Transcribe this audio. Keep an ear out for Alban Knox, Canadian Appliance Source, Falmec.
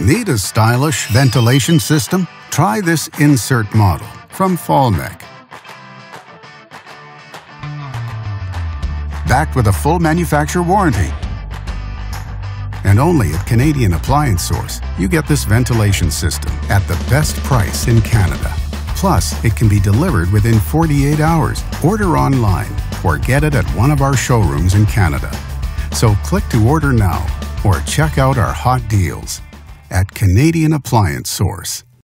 Need a stylish ventilation system? Try this insert model from Falmec. Backed with a full manufacturer warranty. And only at Canadian Appliance Source, you get this ventilation system at the best price in Canada. Plus, it can be delivered within 48 hours. Order online or get it at one of our showrooms in Canada. So click to order now or check out our hot deals at Canadian Appliance Source.